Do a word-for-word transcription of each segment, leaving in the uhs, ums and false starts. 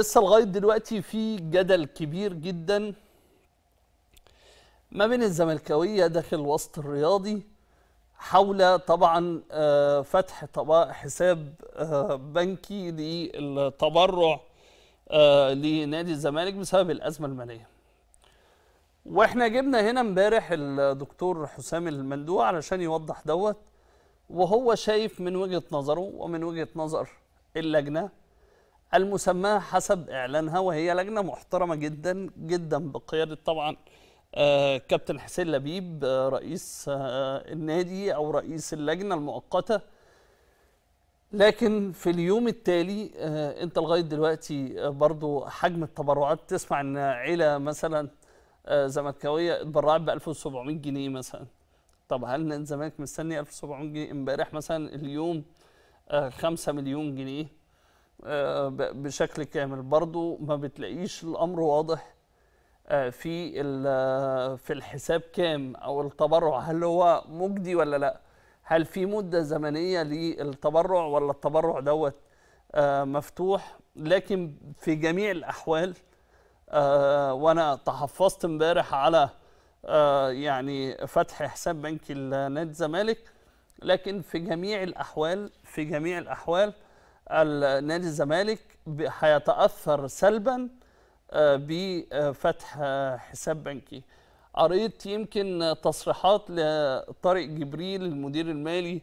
لسه لغايه دلوقتي في جدل كبير جدا ما بين الزملكاويه داخل الوسط الرياضي حول طبعا فتح حساب بنكي للتبرع لنادي الزمالك بسبب الازمه الماليه. واحنا جبنا هنا امبارح الدكتور حسام المندوح علشان يوضح دوت، وهو شايف من وجهه نظره ومن وجهه نظر اللجنه المسماه حسب إعلانها، وهي لجنة محترمة جدا جدا بقيادة طبعا آه كابتن حسين لبيب آه رئيس آه النادي أو رئيس اللجنة المؤقتة. لكن في اليوم التالي آه أنت لغاية دلوقتي آه برضو حجم التبرعات، تسمع أن عيلة مثلا آه زملكاوية اتبرعت ب ألف وسبعمية جنيه مثلا. طب هل الزمالك مستني ألف وسبعمية جنيه؟ امبارح مثلا اليوم آه خمسة مليون جنيه بشكل كامل، برضو ما بتلاقيش الامر واضح في في الحساب كام او التبرع، هل هو مجدي ولا لا؟ هل في مده زمنيه للتبرع ولا التبرع دوت مفتوح؟ لكن في جميع الاحوال وانا تحفظت امبارح على يعني فتح حساب بنكي لنادي الزمالك، لكن في جميع الاحوال في جميع الاحوال نادي الزمالك هيتأثر سلبا بفتح حساب بنكي. قريت يمكن تصريحات لطارق جبريل المدير المالي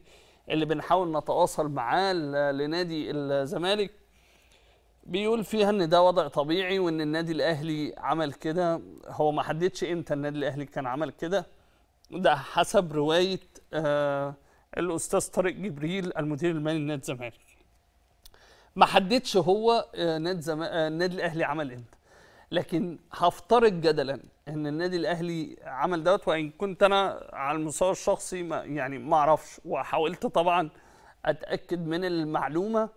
اللي بنحاول نتواصل معاه لنادي الزمالك، بيقول فيها ان ده وضع طبيعي وان النادي الاهلي عمل كده. هو ما حددش امتى النادي الاهلي كان عمل كده، ده حسب روايه الاستاذ طارق جبريل المدير المالي لنادي الزمالك. ما حددش هو نادي زم... النادي الاهلي عمل امتى، لكن هفترض جدلا ان النادي الاهلي عمل دوت، وان كنت انا على المستوى الشخصي ما يعني ما اعرفش، وحاولت طبعا اتاكد من المعلومه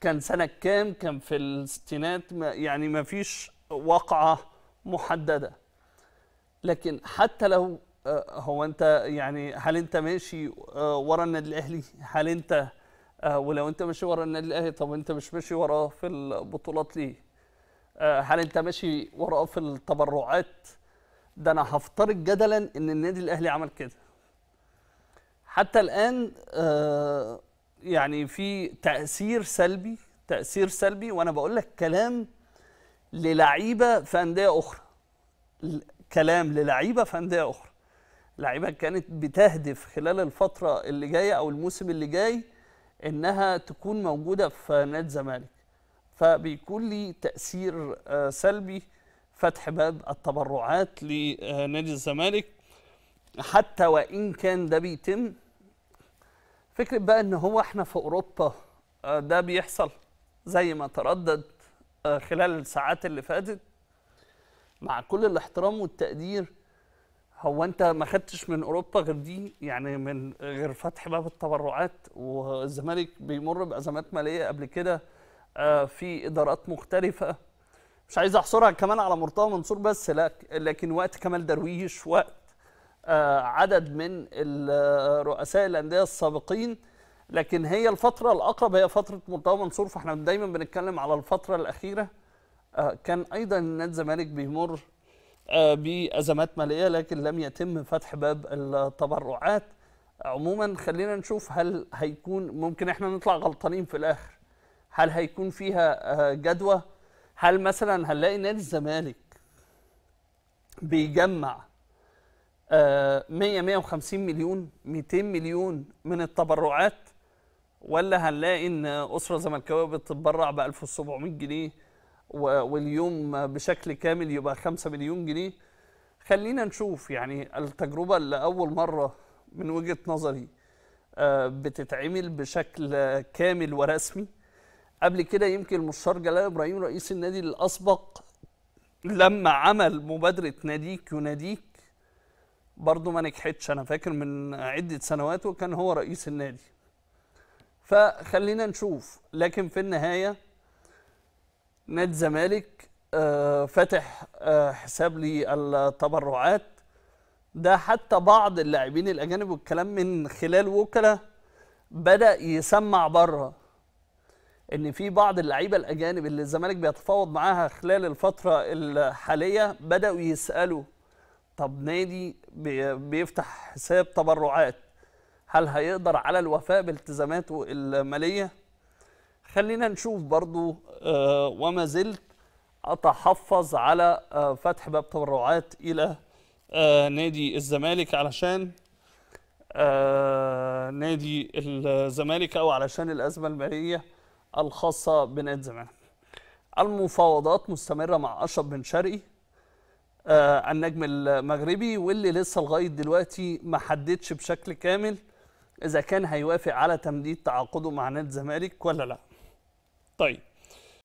كان سنه كام، كان في الستينات، ما يعني ما فيش واقعه محدده. لكن حتى لو هو انت يعني هل انت ماشي ورا النادي الاهلي؟ هل انت أه ولو انت ماشي ورا النادي الاهلي، طب انت مش ماشي وراه في البطولات ليه؟ أه هل انت ماشي وراه في التبرعات؟ ده انا هفترض جدلا ان النادي الاهلي عمل كده. حتى الان أه يعني في تاثير سلبي تاثير سلبي، وانا بقول لك كلام للعيبه في انديه اخرى، كلام للعيبه في انديه اخرى. لعيبه كانت بتهدف خلال الفتره اللي جايه او الموسم اللي جاي انها تكون موجوده في نادي الزمالك، فبيكون لي تاثير سلبي فتح باب التبرعات لنادي الزمالك حتى وان كان ده بيتم. فكره بقى ان هو احنا في اوروبا ده بيحصل، زي ما تردد خلال الساعات اللي فاتت، مع كل الاحترام والتقدير، هو انت ما خدتش من اوروبا غير دي؟ يعني من غير فتح باب التبرعات. والزمالك بيمر بازمات ماليه قبل كده في ادارات مختلفه، مش عايز احصرها كمان على مرتضى منصور بس، لكن وقت كمال درويش، وقت عدد من رؤساء الانديه السابقين. لكن هي الفتره الاقرب هي فتره مرتضى منصور، فاحنا دايما بنتكلم على الفتره الاخيره. كان ايضا نادي الزمالك بيمر بأزمات مالية، لكن لم يتم فتح باب التبرعات. عموما خلينا نشوف هل هيكون ممكن احنا نطلع غلطانين في الآخر، هل هيكون فيها جدوى، هل مثلا هنلاقي نادي الزمالك بيجمع مية مية وخمسين مليون ميتين مليون من التبرعات، ولا هنلاقي ان أسرة زملكاوية بتتبرع ب ألف وسبعمية جنيه واليوم بشكل كامل يبقى خمسة مليون جنيه. خلينا نشوف، يعني التجربة اللي أول مرة من وجهة نظري بتتعمل بشكل كامل ورسمي. قبل كده يمكن المستشار جلال إبراهيم رئيس النادي الأسبق لما عمل مبادرة ناديك يناديك برضو ما نجحتش، أنا فاكر من عدة سنوات وكان هو رئيس النادي. فخلينا نشوف، لكن في النهاية نادي الزمالك فتح حساب للتبرعات ده. حتى بعض اللاعبين الاجانب والكلام من خلال وكلاء بدا يسمع بره ان في بعض اللعيبه الاجانب اللي الزمالك بيتفاوض معاها خلال الفتره الحاليه بداوا يسالوا طب نادي بيفتح حساب تبرعات هل هيقدر على الوفاء بالتزاماته الماليه؟ خلينا نشوف برضو. وما زلت اتحفظ على فتح باب تبرعات الى نادي الزمالك علشان نادي الزمالك او علشان الازمه الماليه الخاصه بنادي الزمالك. المفاوضات مستمره مع اشرف بن شرقي النجم المغربي واللي لسه لغايه دلوقتي ما حددش بشكل كامل اذا كان هيوافق على تمديد تعاقده مع نادي الزمالك ولا لا. طيب